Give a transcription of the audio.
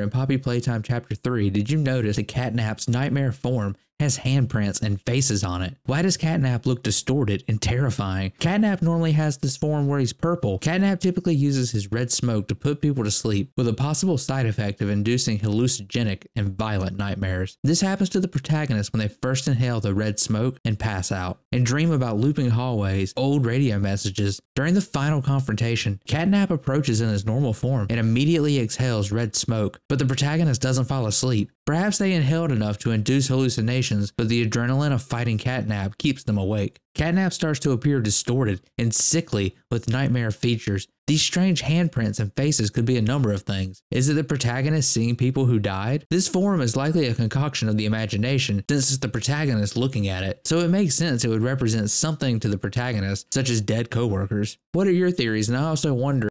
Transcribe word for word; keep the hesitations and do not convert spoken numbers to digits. In Poppy Playtime Chapter three, did you notice that CatNap's nightmare form has handprints and faces on it? Why does CatNap look distorted and terrifying? CatNap normally has this form where he's purple. CatNap typically uses his red smoke to put people to sleep, with a possible side effect of inducing hallucinogenic and violent nightmares. This happens to the protagonist when they first inhale the red smoke and pass out, and dream about looping hallways, old radio messages. During the final confrontation, CatNap approaches in his normal form and immediately exhales red smoke, but the protagonist doesn't fall asleep. Perhaps they inhaled enough to induce hallucinations, but the adrenaline of fighting CatNap keeps them awake. CatNap starts to appear distorted and sickly with nightmare features. These strange handprints and faces could be a number of things. Is it the protagonist seeing people who died? This form is likely a concoction of the imagination, since it's the protagonist looking at it, so it makes sense it would represent something to the protagonist, such as dead coworkers. What are your theories? And I also wonder